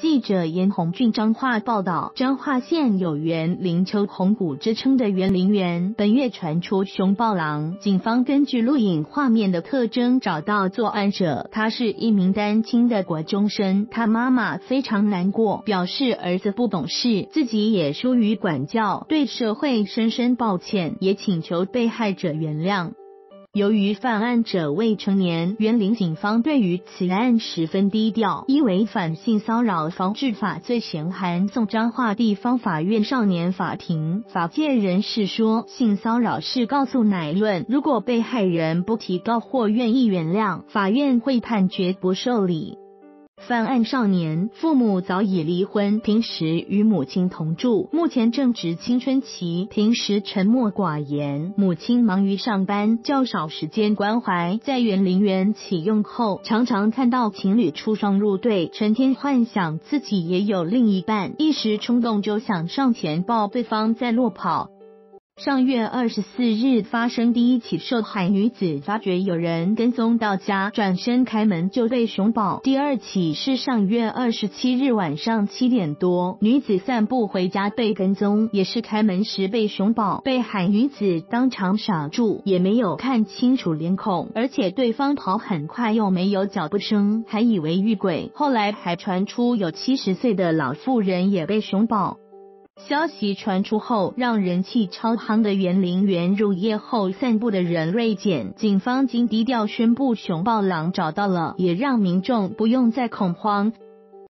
记者严红俊彰化报道，彰化县有园林秋红谷之称的园林园，本月传出熊抱狼，警方根据录影画面的特征找到作案者，他是一名单亲的国中生，他妈妈非常难过，表示儿子不懂事，自己也疏于管教，对社会深深抱歉，也请求被害者原谅。 由于犯案者未成年，园林警方对于此案十分低调，依违反性骚扰防治法罪嫌函送彰化地方法院少年法庭。法界人士说，性骚扰是告诉乃论，如果被害人不提告或愿意原谅，法院会判决不受理。 犯案少年父母早已离婚，平时与母亲同住，目前正值青春期，平时沉默寡言，母亲忙于上班，较少时间关怀。在园林园启用后，常常看到情侣出双入对，成天幻想自己也有另一半，一时冲动就想上前抱对方再落跑。 上月24日发生第一起，受害女子发觉有人跟踪到家，转身开门就被熊抱。第二起是上月27日晚上7点多，女子散步回家被跟踪，也是开门时被熊抱。被害女子当场傻住，也没有看清楚脸孔，而且对方跑很快又没有脚步声，还以为遇鬼。后来还传出有70岁的老妇人也被熊抱。 消息传出后，让人气超夯的园林园入夜后散步的人锐减，警方经低调宣布熊抱狼找到了，也让民众不用再恐慌。